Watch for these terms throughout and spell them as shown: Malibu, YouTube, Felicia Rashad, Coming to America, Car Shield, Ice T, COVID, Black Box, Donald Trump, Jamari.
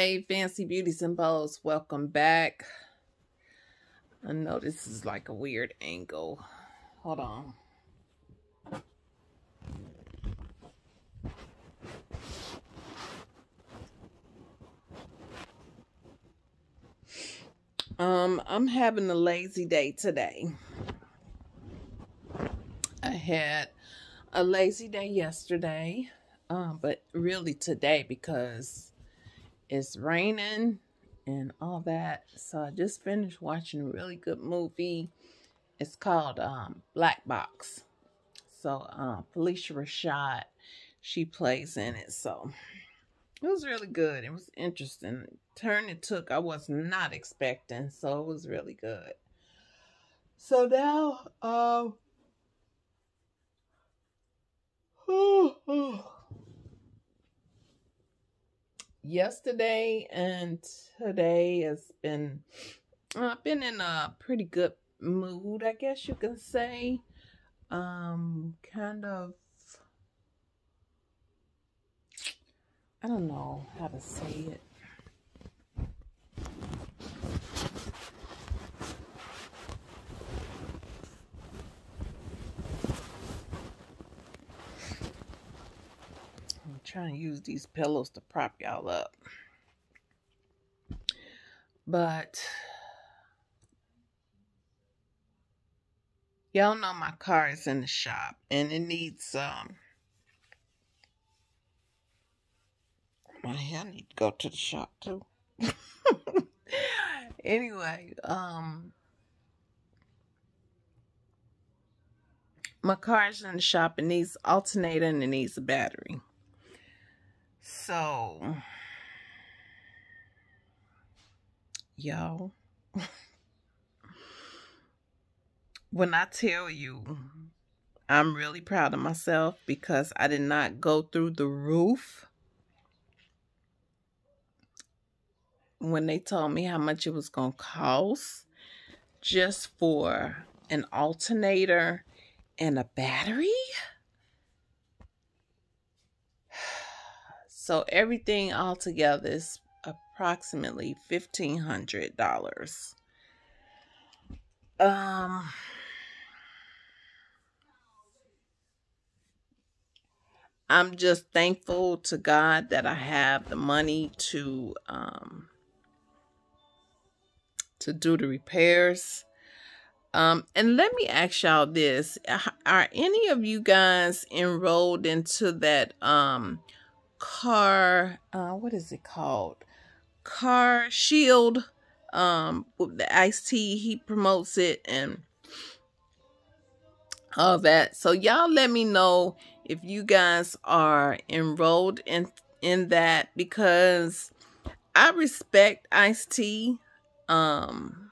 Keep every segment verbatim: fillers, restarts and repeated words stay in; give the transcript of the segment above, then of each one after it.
Hey, Fancy Beauties and Bows, welcome back. I know this is like a weird angle. Hold on. Um, I'm having a lazy day today. I had a lazy day yesterday, um, but really today because it's raining and all that. So I just finished watching a really good movie. It's called um, Black Box. So uh, Felicia Rashad, she plays in it. So it was really good. It was interesting. Turn it took, I was not expecting. So it was really good. So now, uh, oh, oh. yesterday and today has been, I've been in a pretty good mood, I guess you can say. Um, kind of, I don't know how to say it. I'm trying to use these pillows to prop y'all up. But y'all know my car is in the shop and it needs um my hair, I need to go to the shop too. Anyway, um, my car's in the shop. It needs an alternator and it needs a battery. So, y'all, when I tell you, I'm really proud of myself because I did not go through the roof when they told me how much it was going to cost just for an alternator and a battery. So everything all together is approximately fifteen hundred dollars. Um, I'm just thankful to God that I have the money to, um, to do the repairs. Um, and let me ask y'all this. Are any of you guys enrolled into that um, car, uh, what is it called? Car Shield, um, with the Ice T, he promotes it and all that. So y'all let me know if you guys are enrolled in, in that, because I respect Ice T. Um,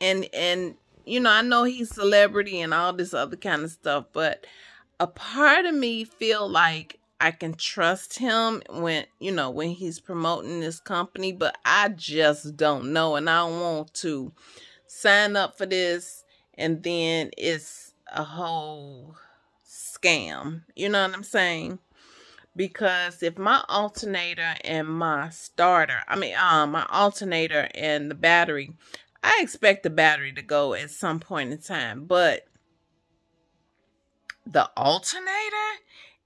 and, and, you know, I know he's celebrity and all this other kind of stuff, but a part of me feel like I can trust him when, you know, when he's promoting this company, but I just don't know. And I don't want to sign up for this. And then it's a whole scam. You know what I'm saying? Because if my alternator and my starter, I mean, um, my alternator and the battery, I expect the battery to go at some point in time. But the alternator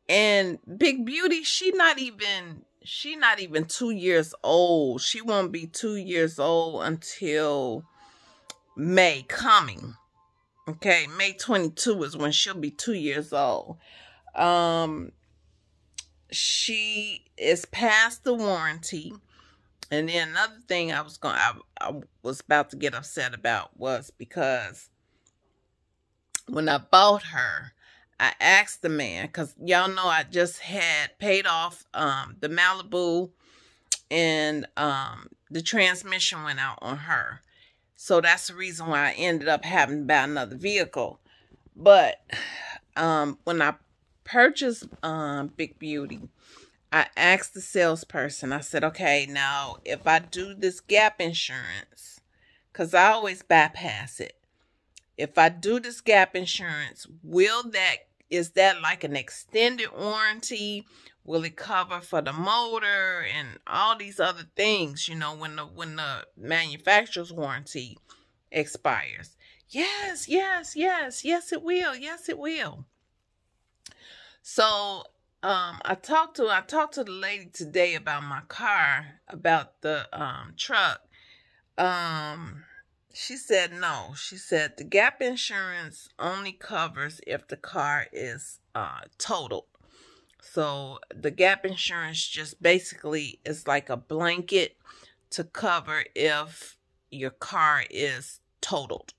and Big Beauty, she not even, she not even two years old. She won't be two years old until May coming. Okay, May twenty-second is when she'll be two years old. Um... She is past the warranty. And then another thing I was going, I, I was about to get upset about was because when I bought her, I asked the man, because y'all know I just had paid off um, the Malibu and um, the transmission went out on her. So that's the reason why I ended up having to buy another vehicle. But um, when I purchase um Big Beauty, I asked the salesperson, I said, okay, now if I do this gap insurance, because I always bypass it, if I do this gap insurance, will that Is that like an extended warranty? Will it cover for the motor and all these other things, you know, when the when the manufacturer's warranty expires? Yes, yes, yes, yes, it will. Yes, it will. So um, I talked to I talked to the lady today about my car, about the um, truck. Um, she said no. She said the gap insurance only covers if the car is uh, totaled. So the gap insurance just basically is like a blanket to cover if your car is totaled.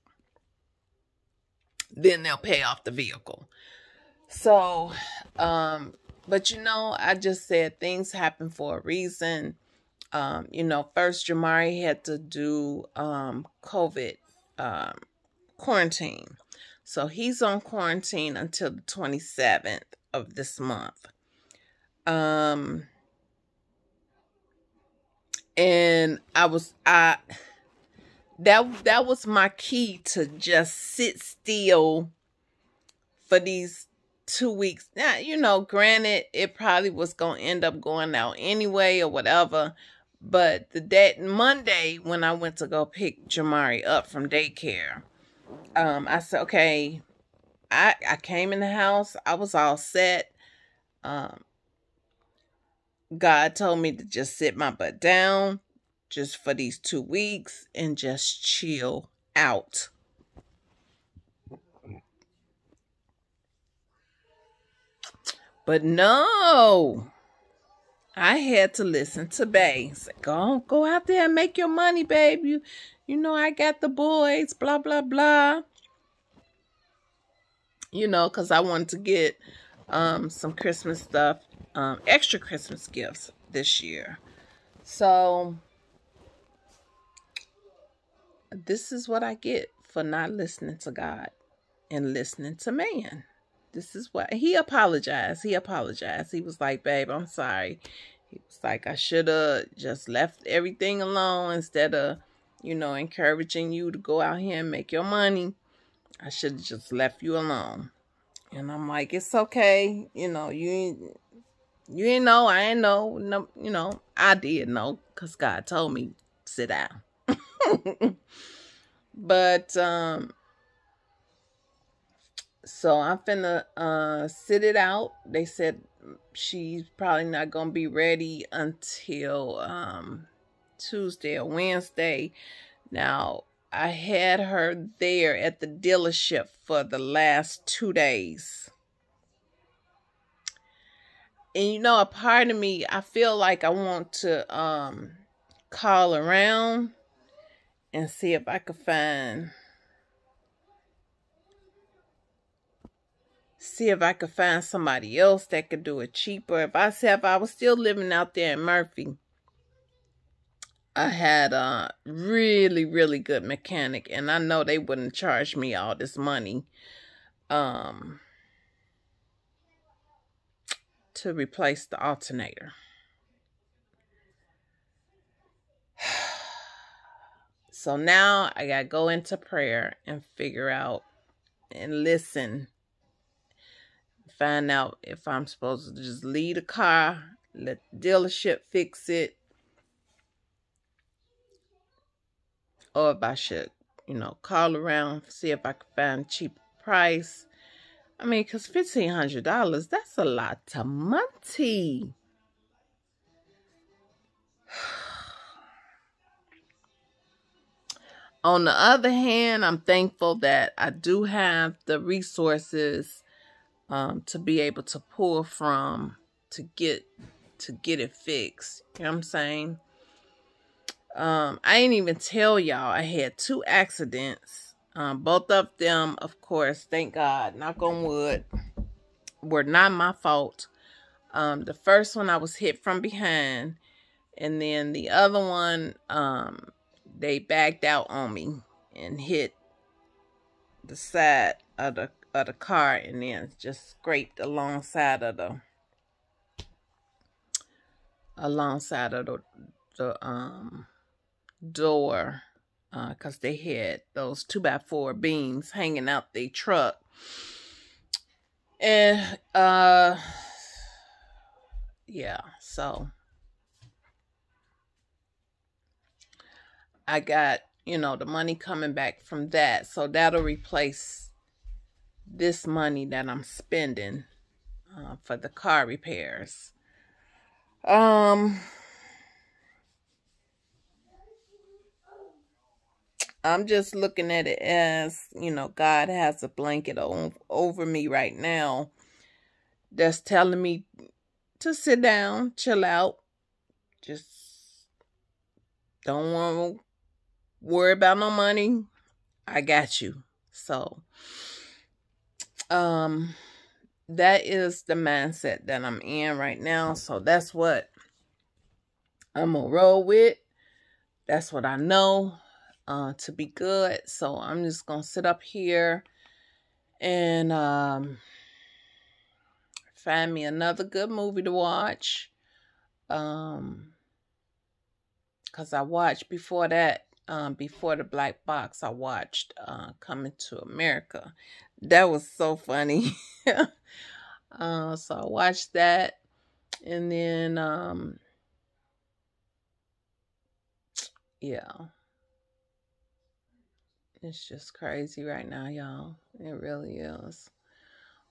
Then they'll pay off the vehicle. So, um, but you know, I just said things happen for a reason. Um, you know, first Jamari had to do um, COVID um, quarantine. So he's on quarantine until the twenty-seventh of this month. Um, and I was, I, that, that was my key to just sit still for these two weeks. Now, you know, granted, it probably was going to end up going out anyway or whatever. But the day, Monday, when I went to go pick Jamari up from daycare, um, I said, okay, I, I came in the house. I was all set. Um, God told me to just sit my butt down just for these two weeks and just chill out. But no, I had to listen to Bae. It's like, go, go out there and make your money, babe. You, you know, I got the boys, blah, blah, blah. You know, because I wanted to get um, some Christmas stuff, um, extra Christmas gifts this year. So this is what I get for not listening to God and listening to man. This is what he apologized. He apologized. He was like, babe, I'm sorry. He was like, I should have just left everything alone instead of, you know, encouraging you to go out here and make your money. I should have just left you alone. And I'm like, it's okay. You know, you ain't, you ain't know. I ain't know. No, you know, I did know because God told me, sit down. But, um, so I'm finna uh, sit it out. They said she's probably not going to be ready until um, Tuesday or Wednesday. Now, I had her there at the dealership for the last two days. And, you know, a part of me, I feel like I want to um, call around and see if I could find... See if I could find somebody else that could do it cheaper. If I said if I was still living out there in Murphy, I had a really, really good mechanic. And I know they wouldn't charge me all this money um, to replace the alternator. So now I got to go into prayer and figure out and listen. Find out if I'm supposed to just leave the car, let the dealership fix it, or if I should, you know, call around, see if I can find a cheap price. I mean, because fifteen hundred dollars, that's a lot of money. On the other hand, I'm thankful that I do have the resources Um, to be able to pull from to get to get it fixed. You know what I'm saying? Um, I ain't even tell y'all I had two accidents. Um, both of them, of course, thank God, knock on wood, were not my fault. Um, the first one I was hit from behind, and then the other one, um, they backed out on me and hit the side of the of the car and then just scraped alongside of the alongside of the, the um door uh because they had those two by four beams hanging out their truck. And, uh, yeah, so I got, you know, the money coming back from that. So that'll replace this money that I'm spending uh, for the car repairs. Um, I'm just looking at it as, you know, God has a blanket on, over me right now that's telling me to sit down, chill out, just don't want to worry about no money. I got you. So, um, that is the mindset that I'm in right now. So that's what I'm gonna roll with. That's what I know uh, to be good. So I'm just gonna sit up here and um, find me another good movie to watch. Um, cause I watched before that, um, before the Black Box, I watched uh, Coming to America. That was so funny. Uh, so I watched that, and then, um, yeah, it's just crazy right now, y'all. It really is.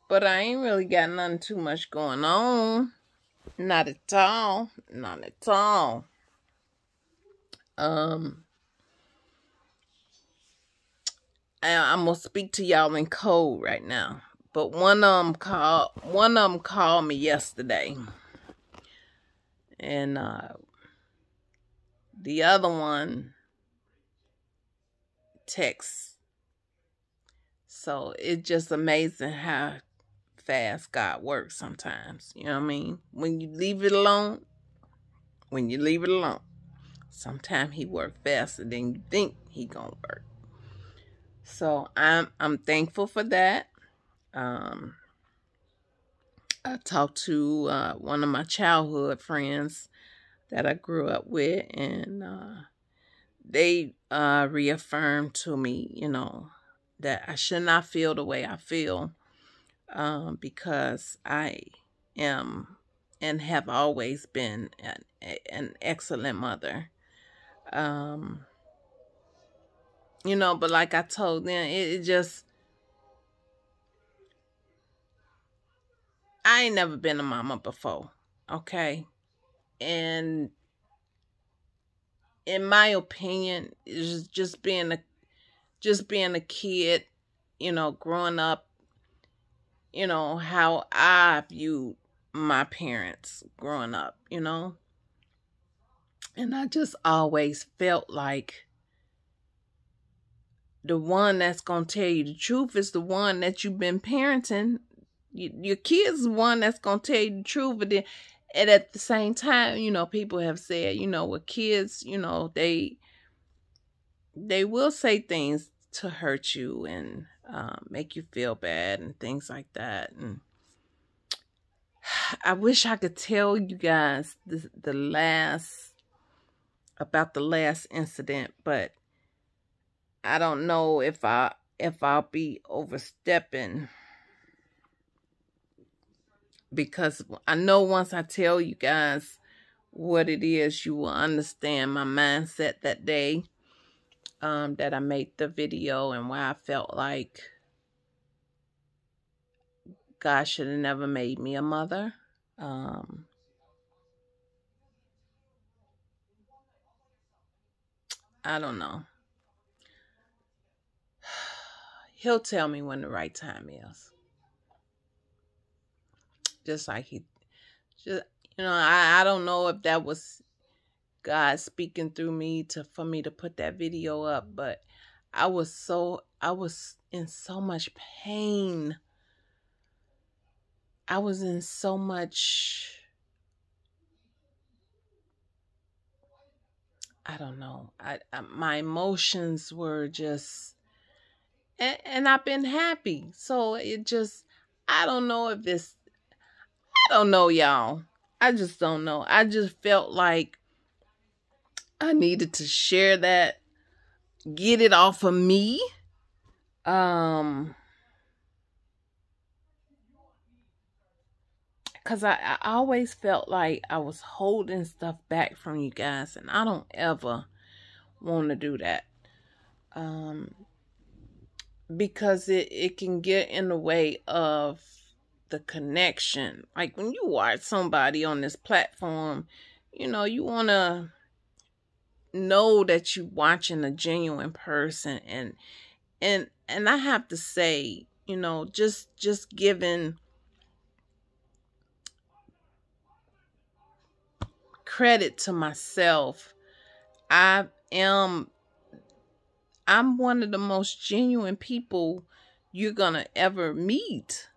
But I ain't really got nothing too much going on. Not at all. Not at all. Um, I, I'm gonna speak to y'all in code right now. But one of them called, one of them called me yesterday. And uh, the other one texts. So it's just amazing how fast God works sometimes. You know what I mean? When you leave it alone, when you leave it alone, sometimes he works faster than you think he gonna work. So I'm I'm thankful for that. Um, I talked to uh, one of my childhood friends that I grew up with, and uh, they uh, reaffirmed to me, you know, that I should not feel the way I feel um, because I am and have always been an, an excellent mother. Um, you know, but like I told them, it, it just... I ain't never been a mama before, okay? And in my opinion, it's just being a just being a kid, you know, growing up, you know, how I viewed my parents growing up, you know? And I just always felt like the one that's gonna tell you the truth is the one that you've been parenting. Your kid's the one that's going to tell you the truth. But then, and at the same time, you know, people have said, you know, with kids, you know, they, they will say things to hurt you and um, make you feel bad and things like that. And I wish I could tell you guys the, the last, about the last incident, but I don't know if I, if I'll be overstepping. Because I know once I tell you guys what it is, you will understand my mindset that day um, that I made the video and why I felt like God should have never made me a mother. Um, I don't know. He'll tell me when the right time is. Just like he, just, you know, I, I don't know if that was God speaking through me to, for me to put that video up, but I was so, I was in so much pain. I was in so much, I don't know. I, I my emotions were just, and, and I've been happy. So it just, I don't know if this, I don't know, y'all. I just don't know. I just felt like I needed to share that, get it off of me. Um, because I, I always felt like I was holding stuff back from you guys, and I don't ever want to do that. Um, because it, it can get in the way of the connection. Like when you watch somebody on this platform, you know, you want to know that you're watching a genuine person. And, and, and I have to say, you know, just, just giving credit to myself, I am, I'm one of the most genuine people you're going to ever meet.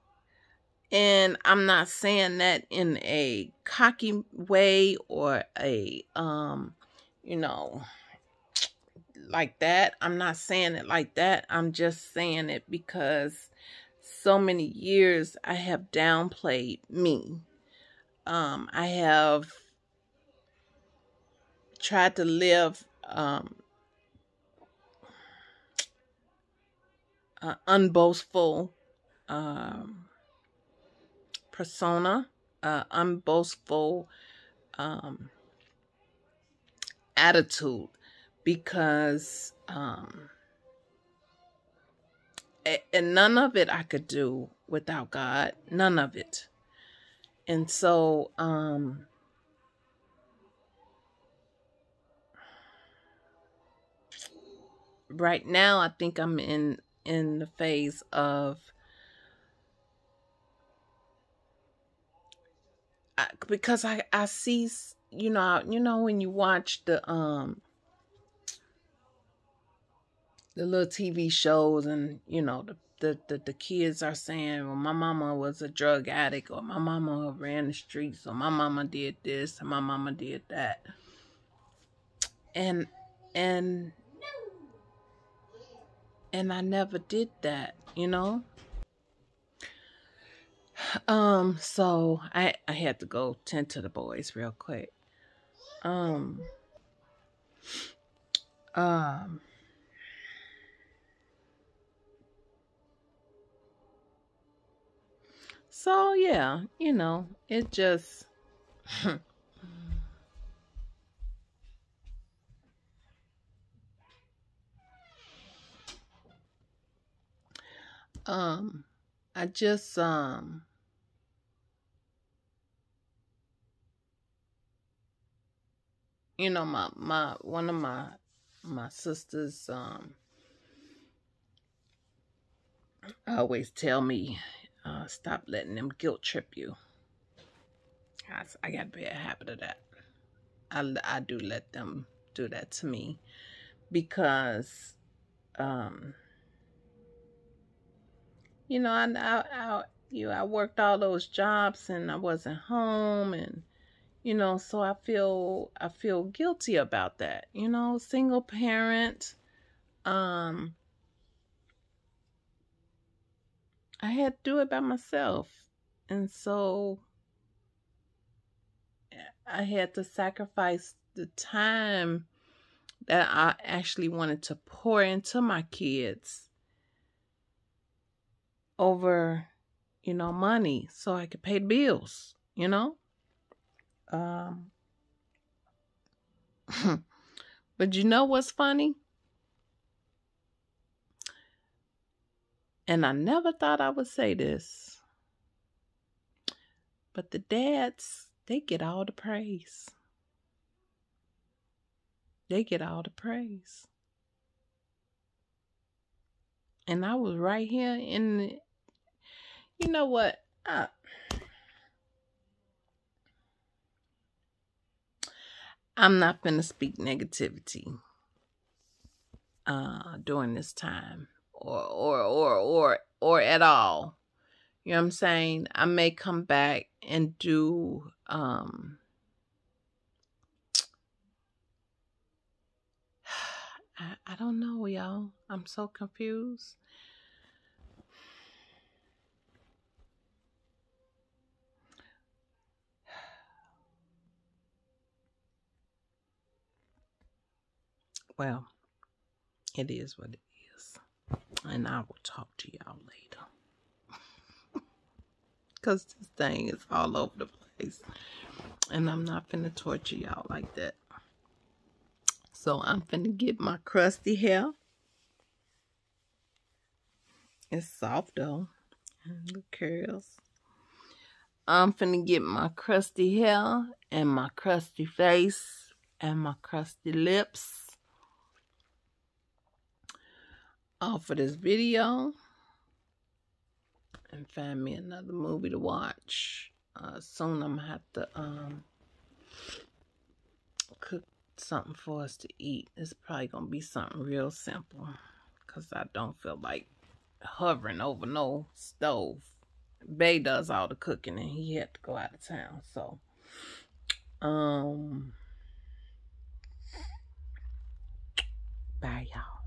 And I'm not saying that in a cocky way or a, um, you know, like that. I'm not saying it like that. I'm just saying it because so many years I have downplayed me. Um, I have tried to live, um, uh, unboastful, um, persona, uh, unboastful, um, attitude, because, um, and none of it I could do without God, none of it. And so, um, right now, I think I'm in, in the phase of, because I, I see, you know, you know, when you watch the, um, the little T V shows and, you know, the, the, the, the kids are saying, well, my mama was a drug addict, or my mama ran the streets, or my mama did this, or my mama did that. And, and, and I never did that, you know? Um, so I, I had to go tend to the boys real quick. Um, um, so yeah, you know, it just, um, I just, um, you know, my, my, one of my, my sisters, um, always tell me, uh, stop letting them guilt trip you. I, I got to be a habit of that. I, I do let them do that to me because, um, you know, I, I, I, you know, I worked all those jobs and I wasn't home, and you know, so I feel, I feel guilty about that, you know, single parent. Um, I had to do it by myself. And so I had to sacrifice the time that I actually wanted to pour into my kids over, you know, money so I could pay the bills, you know? Um, but you know what's funny? And I never thought I would say this, but the dads, they get all the praise. They get all the praise. And I was right here in the, you know what? I, I'm not gonna speak negativity uh, during this time, or, or, or, or, or at all. You know what I'm saying? I may come back and do, um, I, I don't know, y'all. I'm so confused. Well, it is what it is, and I will talk to y'all later. because this thing is all over the place. And I'm not finna torture y'all like that. So I'm finna get my crusty hair. It's soft though. Little curls. I'm finna get my crusty hair and my crusty face and my crusty lips off of this video and find me another movie to watch. Uh, soon I'm gonna have to um, cook something for us to eat. It's probably gonna be something real simple because I don't feel like hovering over no stove. Bay does all the cooking and he had to go out of town, so um bye y'all.